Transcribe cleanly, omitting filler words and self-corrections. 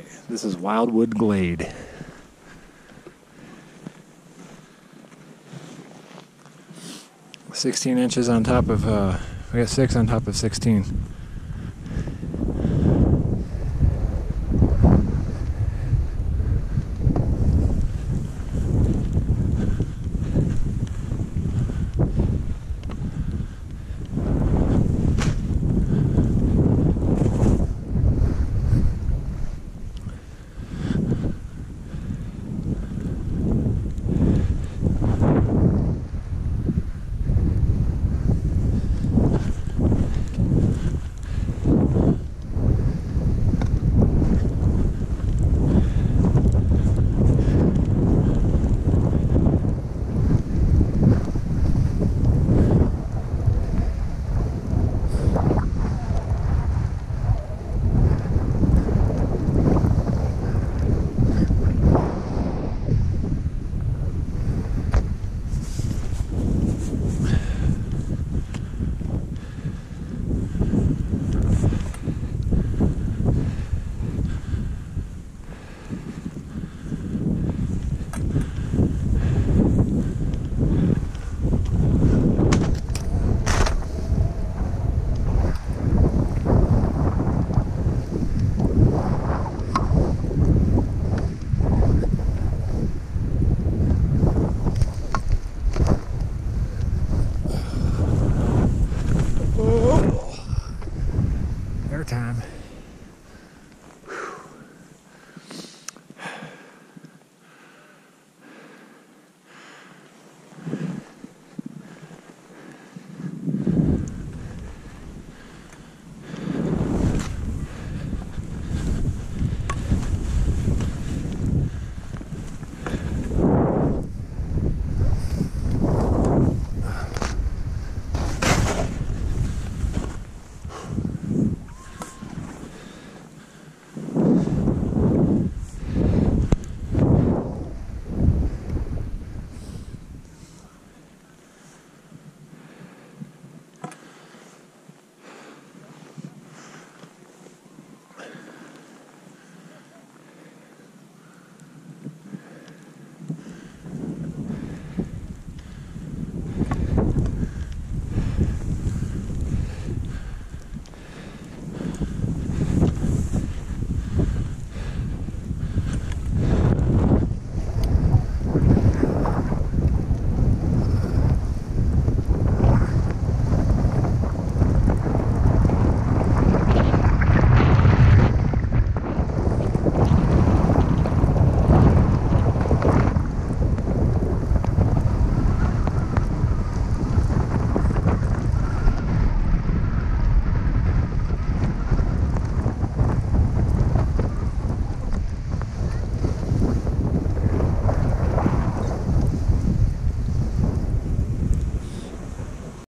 right, this is Wildwood Glade. We got 6 on top of 16.